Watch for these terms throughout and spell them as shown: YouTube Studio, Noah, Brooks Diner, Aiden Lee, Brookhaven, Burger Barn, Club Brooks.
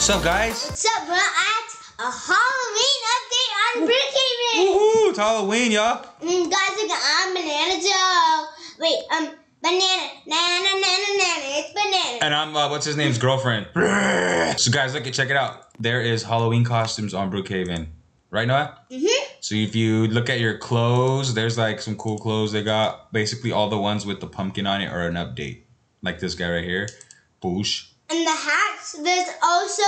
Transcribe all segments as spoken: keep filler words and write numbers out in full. What's up, guys? What's up, bro? It's a Halloween update on Brookhaven. Woohoo! It's Halloween, y'all. Mm, guys, look, I'm Banana Joe. Wait, um, Banana, Nana, Nana, Nana, it's Banana. And I'm, uh, what's his name's girlfriend. So, guys, look, check it out. There is Halloween costumes on Brookhaven. Right, Noah? Mm-hmm. So if you look at your clothes, there's like some cool clothes they got. Basically all the ones with the pumpkin on it are an update. Like this guy right here. Boosh. And the hats, there's also,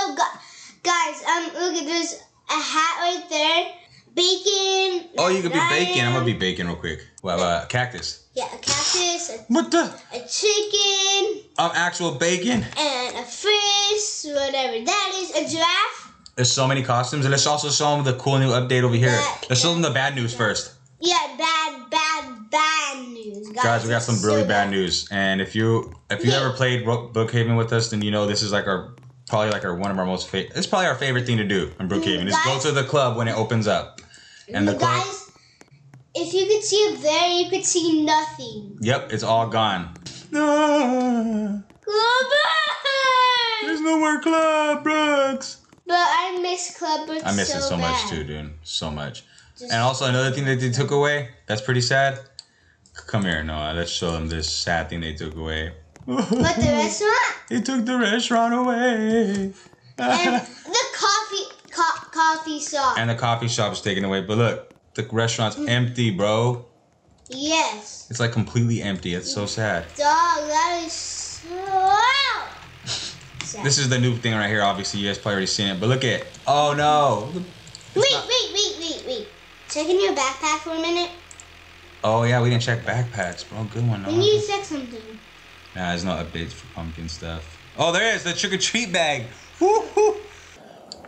guys, um, look, there's a hat right there. Bacon. Oh, you could be bacon. I'm going to be bacon real quick. Well, uh, cactus. Yeah, a cactus. A, what the? A chicken. Um, actual bacon. And a fish, whatever that is. A giraffe. There's so many costumes, and let's also show them the cool new update over here. That, let's show them the bad news yeah. first. Yeah, bad, bad, bad news. Guys, guys we got some really so bad. bad news, and if you if you yeah. ever played Brookhaven with us, then you know this is like our probably like our one of our most favorite. It's probably our favorite thing to do in Brookhaven is go to the club when it opens up. And the guys, club, if you could see up there, you could see nothing. Yep, it's all gone. No. Club Brooks. There's no more Club Brooks. But I miss Club Brooks. I miss so it so bad. much too, dude. So much. Just and also another thing that they took away that's pretty sad. Come here, Noah. Let's show them this sad thing they took away. What, the restaurant? They took the restaurant away. And the coffee co coffee shop. And the coffee shop is taken away. But look, the restaurant's mm. empty, bro. Yes. It's like completely empty. It's so sad. Dog, that is so wow. This is the new thing right here. Obviously, you guys probably already seen it, but look at it. Oh no! Wait, wait, wait, wait, wait. Check in your backpack for a minute. Oh yeah, we didn't check backpacks, bro. Good one. We need to check something. Nah, there's no updates for pumpkin stuff. Oh, there is the trick or treat bag. Woo-hoo.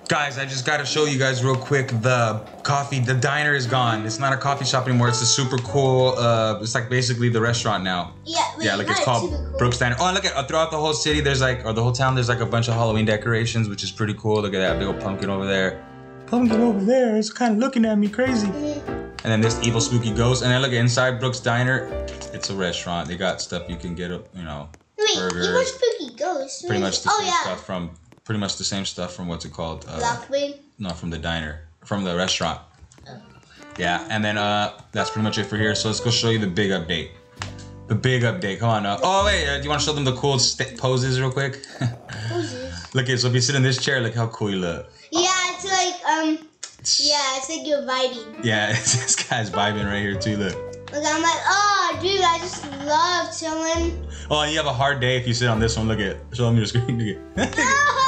Guys, I just gotta show you guys real quick. The coffee, the diner is gone. It's not a coffee shop anymore. It's a super cool. Uh, it's like basically the restaurant now. Yeah. Wait, yeah, like it's called it's cool. Brooks Diner. Oh, and look at uh, throughout the whole city. There's like, or the whole town. There's like a bunch of Halloween decorations, which is pretty cool. Look at that big old pumpkin over there. Pumpkin over there is kind of looking at me crazy. And then this evil spooky ghost. And then look at inside Brooks Diner. It's a restaurant. They got stuff you can get. A, you know, wait, burgers. Evil spooky ghost. Pretty much the oh, same yeah. stuff from. Pretty much the same stuff from what's it called? Uh, Lockway? No, from the diner, from the restaurant. Oh. Yeah, and then uh, that's pretty much it for here. So let's go show you the big update. The big update, come on. Uh, oh wait, uh, do you want to show them the cool st poses real quick? Poses. Look at so if you sit in this chair, look how cool you look. Yeah, it's like um, yeah, it's like you're vibing. Yeah, it's, this guy's vibing right here too. Look. Look, I'm like, oh, dude, I just love chilling. Oh, and you have a hard day if you sit on this one. Look at, show them your screen. Look at. No!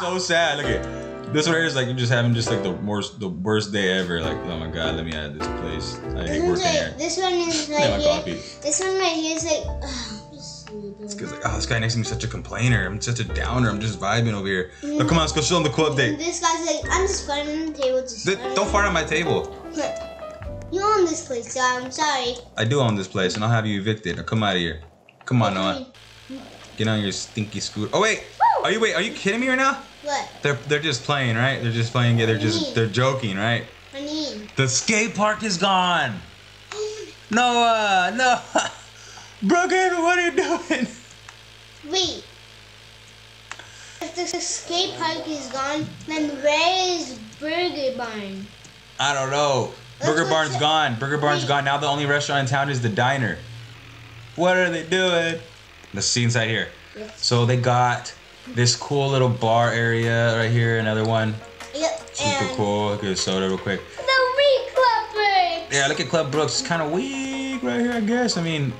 So sad. Look at this right here is like you're just having just like the worst, the worst day ever. Like oh my god, let me out of this place. I hate working here. This one is right here. This one right here is like. It's because like oh this guy next to me is such a complainer. I'm such a downer. I'm just vibing over here. Look, come on, let's go show him the cool update. This guy's like I'm just farting on the table. Just don't fart on my table. You own this place, so I'm sorry. I do own this place, and I'll have you evicted. Now come out of here. Come on, Noah. Get on your stinky scooter. Oh wait. Are you wait? Are you kidding me right now? What? They're they're just playing, right? They're just playing. Yeah, they're just they're joking, right? I mean. The skate park is gone. Noah, Noah, Brookhaven, what are you doing? Wait. If the skate park is gone, then where is Burger Barn? I don't know. Burger That's Barn's gone. Burger Barn's wait. gone. Now the only restaurant in town is the diner. What are they doing? Let's see inside here. So they got. This cool little bar area right here, another one. Yep. Super and cool. Look at the soda real quick. The weak Club Brooks. Yeah, look at Club Brooks. It's kind of weak right here, I guess. I mean,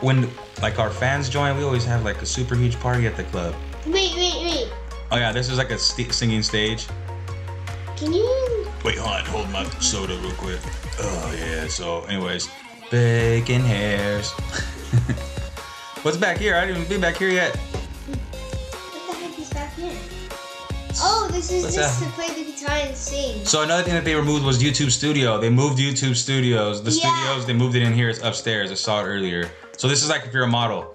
when like our fans join, we always have like a super huge party at the club. Wait, wait, wait. Oh yeah, this is like a st singing stage. Can you? Wait, hold on. Hold my soda real quick. Oh yeah. So, anyways, bacon hairs. What's back here? I haven't even been back here yet. Oh, this is What's just that? to play the guitar and sing. So another thing that they removed was YouTube Studio. They moved YouTube Studios. The yeah. studios, they moved it in here. It's upstairs. I saw it earlier. So this is like if you're a model.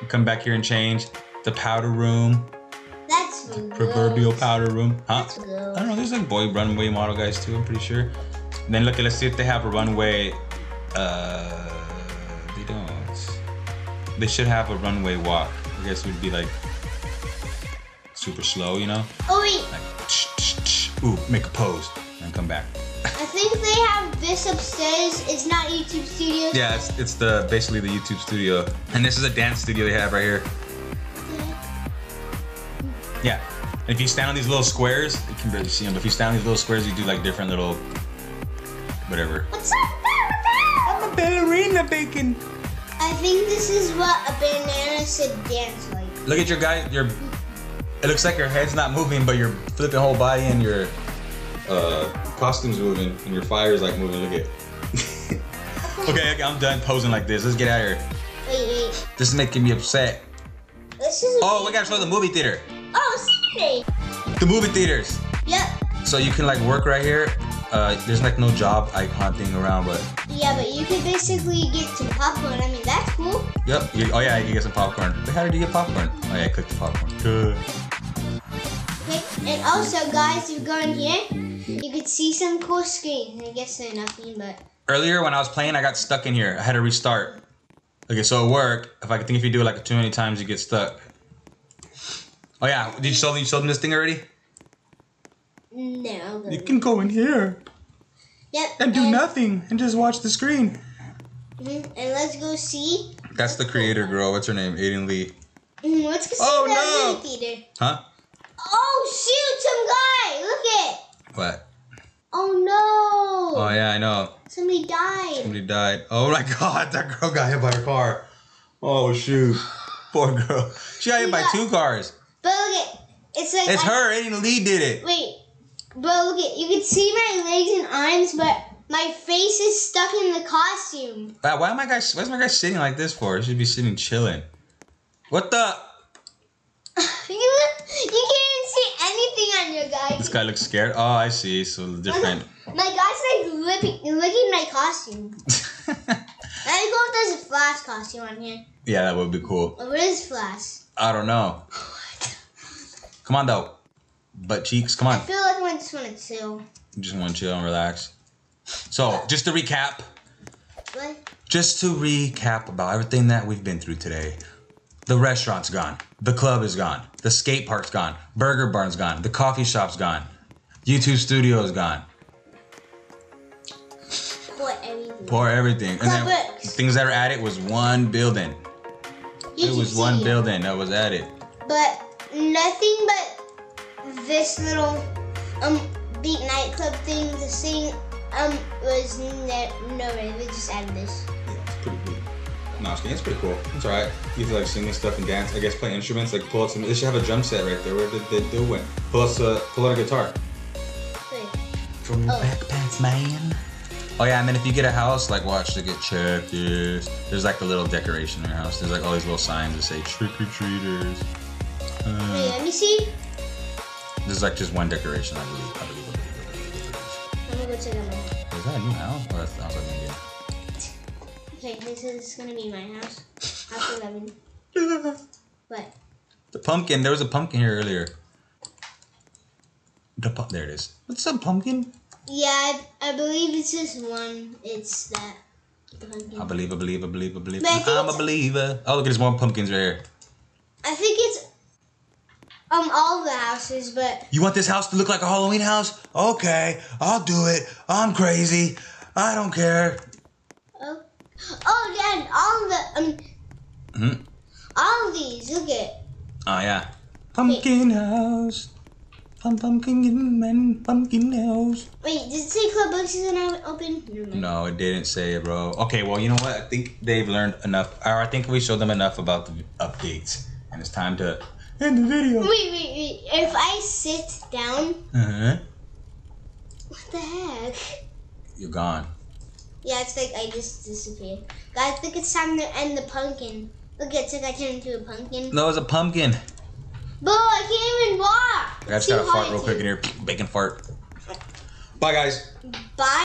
You come back here and change. The powder room. That's the proverbial powder room. Huh? That's I don't know. There's like boy runway model guys too, I'm pretty sure. And then look, let's see if they have a runway. Uh, they don't. They should have a runway walk. I guess it would be like... super slow, you know? Oh wait. Like, tsh, tsh, tsh. Ooh, make a pose and come back. I think they have this upstairs. It's not YouTube Studio. Yeah, it's, it's the basically the YouTube Studio. And this is a dance studio they have right here. Yeah. And if you stand on these little squares, you can barely see them. But if you stand on these little squares, you do like different little whatever. What's up, Barbara? I'm a ballerina bacon. I think this is what a banana should dance like. Look at your guy. Your it looks like your head's not moving, but you're flipping whole body and your uh, costume's moving and your fire's like moving. Look at. Okay, okay, I'm done posing like this. Let's get out of here. Wait, wait. This is making me upset. This is. Oh, we gotta show the movie theater. The movie theaters. Yep. So you can like work right here. Uh, there's like no job icon thing around, but. Yeah, but you can basically get some popcorn. I mean, that's cool. Yep. You, oh yeah, you can get some popcorn. But how did you get popcorn? Oh yeah, click the popcorn. Good. And also, guys, you go in here, you can see some cool screens. I guess they're nothing, but. Earlier when I was playing, I got stuck in here. I had to restart. Okay, so at work, if I think if you do it like too many times, you get stuck. Oh yeah, did you show them, you showed them this thing already? No. You can go in here. Yep. And do and nothing and just watch the screen. Mm-hmm. And let's go see. That's the creator girl. What's her name? Aiden Lee. Mm, let's go see oh, the no. movie theater. Huh? Oh shoot! Some guy. Look it. What? Oh no. Oh yeah, I know. Somebody died. Somebody died. Oh my God! That girl got hit by her car. Oh shoot! Poor girl. She got hit by two cars. But look at, it's like it's I, her. Aiden Lee did it. Wait, but look at, you can see my legs and arms, but my face is stuck in the costume. Uh, why am I guys? Why is my guy sitting like this for? He should be sitting chilling. What the? you, you can't even see anything on your guy. This guy looks scared. Oh, I see. So different. My guy's like licking, licking my costume. I hope there's a Flash costume on here. Yeah, that would be cool. What is Flash? I don't know. Come on though, butt cheeks. Come on. I feel like I just want to chill. You just want to chill and relax. So, just to recap. What? Just to recap about everything that we've been through today. The restaurant's gone. The club is gone. The skate park's gone. Burger Barn's gone. The coffee shop's gone. YouTube Studio's gone. Pour everything. Pour everything. Club and then Brooks. Things that were added was one building. You it was see. one building that was added. But. Nothing but this little um beat nightclub thing. The thing um was ne no we just added this. Yeah, it's pretty cool. No, it's pretty cool. It's alright. You feel like singing stuff and dance. I guess play instruments. Like pull out some. They should have a drum set right there. Where did they do it? Pull out a pull out a guitar. Wait. From your oh. backpacks, man. Oh yeah, and then if you get a house, like watch to get checkers. There's like a little decoration in your house. There's like all these little signs that say trick or treaters. Uh, Wait, let me see. This is like just one decoration, I believe. I believe, I believe, I believe, I believe. Let me go check out my house. Is that a new house? Oh, that sounds like a new house. Okay, this is gonna be my house. House eleven. What? The pumpkin. There was a pumpkin here earlier. The pu there it is. What's up, pumpkin? Yeah, I, I believe it's just one. It's that pumpkin. I believe, I believe, I believe, I believe. I I'm a believer. Oh, look at this one pumpkin's right here. I think it's. Um, all the houses, but... You want this house to look like a Halloween house? Okay, I'll do it. I'm crazy. I don't care. Oh, oh yeah, all the... um, mm-hmm. All these, look at... Oh, yeah. Pumpkin Wait. house. Pum pumpkin man, pumpkin house. Wait, did it say Club Brooks isn't open? No, it didn't say it, bro. Okay, well, you know what? I think they've learned enough. Or I think we showed them enough about the updates. And it's time to... In the video. Wait, wait, wait. If I sit down, uh-huh. What the heck? You're gone. Yeah, it's like I just disappeared. Guys, I think it's time to end the pumpkin. Look, it's like I turned into a pumpkin. No, it's a pumpkin. Boo, I can't even walk. I just gotta fart real quick in here. Bacon fart. Bye, guys. Bye.